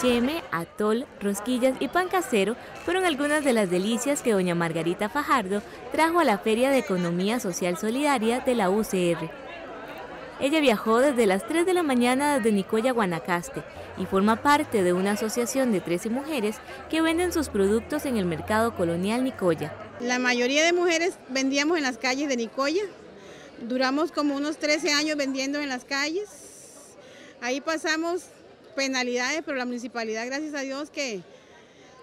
Cheme, atol, rosquillas y pan casero fueron algunas de las delicias que doña Margarita Fajardo trajo a la Feria de Economía Social Solidaria de la UCR. Ella viajó desde las 3 de la mañana desde Nicoya, Guanacaste, y forma parte de una asociación de 13 mujeres que venden sus productos en el mercado colonial Nicoya. La mayoría de mujeres vendíamos en las calles de Nicoya. Duramos como unos 13 años vendiendo en las calles. Ahí pasamos penalidades, pero la municipalidad, gracias a Dios, que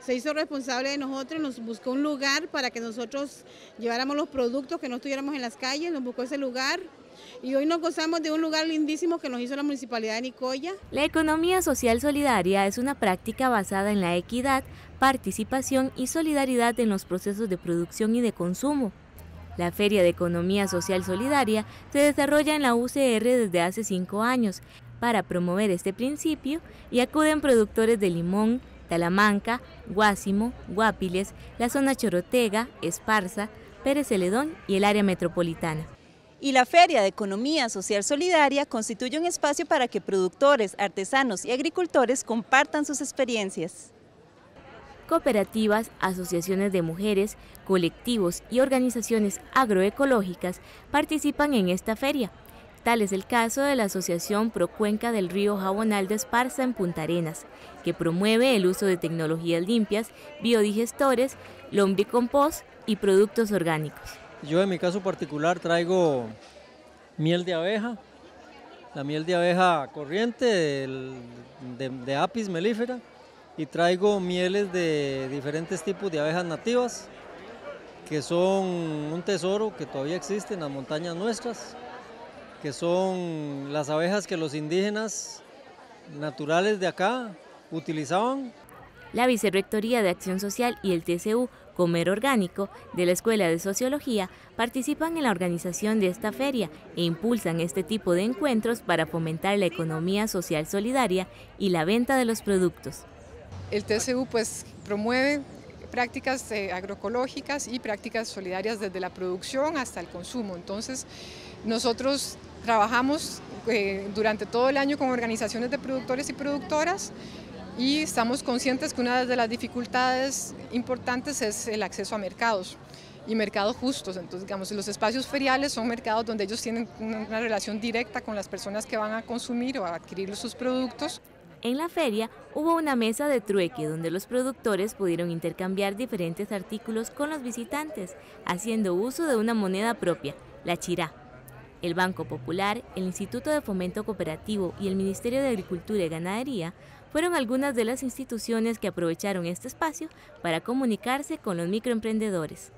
se hizo responsable de nosotros, nos buscó un lugar para que nosotros lleváramos los productos, que no estuviéramos en las calles, nos buscó ese lugar. Y hoy nos gozamos de un lugar lindísimo que nos hizo la Municipalidad de Nicoya. La economía social solidaria es una práctica basada en la equidad, participación y solidaridad en los procesos de producción y de consumo. La Feria de Economía Social Solidaria se desarrolla en la UCR desde hace 5 años. Para promover este principio y acuden productores de limón, Talamanca, Guásimo, Guápiles, la zona Chorotega, Esparza, Pérez Celedón y el área metropolitana. Y la Feria de Economía Social Solidaria constituye un espacio para que productores, artesanos y agricultores compartan sus experiencias. Cooperativas, asociaciones de mujeres, colectivos y organizaciones agroecológicas participan en esta feria. Tal es el caso de la Asociación Procuenca del Río Jabonal de Esparza en Punta Arenas, que promueve el uso de tecnologías limpias, biodigestores, lombricompost y productos orgánicos. Yo en mi caso particular traigo miel de abeja, la miel de abeja corriente de apis melífera, y traigo mieles de diferentes tipos de abejas nativas, que son un tesoro que todavía existe en las montañas nuestras, que son las abejas que los indígenas naturales de acá utilizaban. La Vicerrectoría de Acción Social y el TCU Comer Orgánico de la Escuela de Sociología participan en la organización de esta feria e impulsan este tipo de encuentros para fomentar la economía social solidaria y la venta de los productos. El TCU pues promueve prácticas agroecológicas y prácticas solidarias desde la producción hasta el consumo. Entonces, nosotros trabajamos durante todo el año con organizaciones de productores y productoras y estamos conscientes que una de las dificultades importantes es el acceso a mercados y mercados justos. Entonces, digamos, los espacios feriales son mercados donde ellos tienen una relación directa con las personas que van a consumir o a adquirir sus productos. En la feria hubo una mesa de trueque donde los productores pudieron intercambiar diferentes artículos con los visitantes, haciendo uso de una moneda propia, la chirá. El Banco Popular, el Instituto de Fomento Cooperativo y el Ministerio de Agricultura y Ganadería fueron algunas de las instituciones que aprovecharon este espacio para comunicarse con los microemprendedores.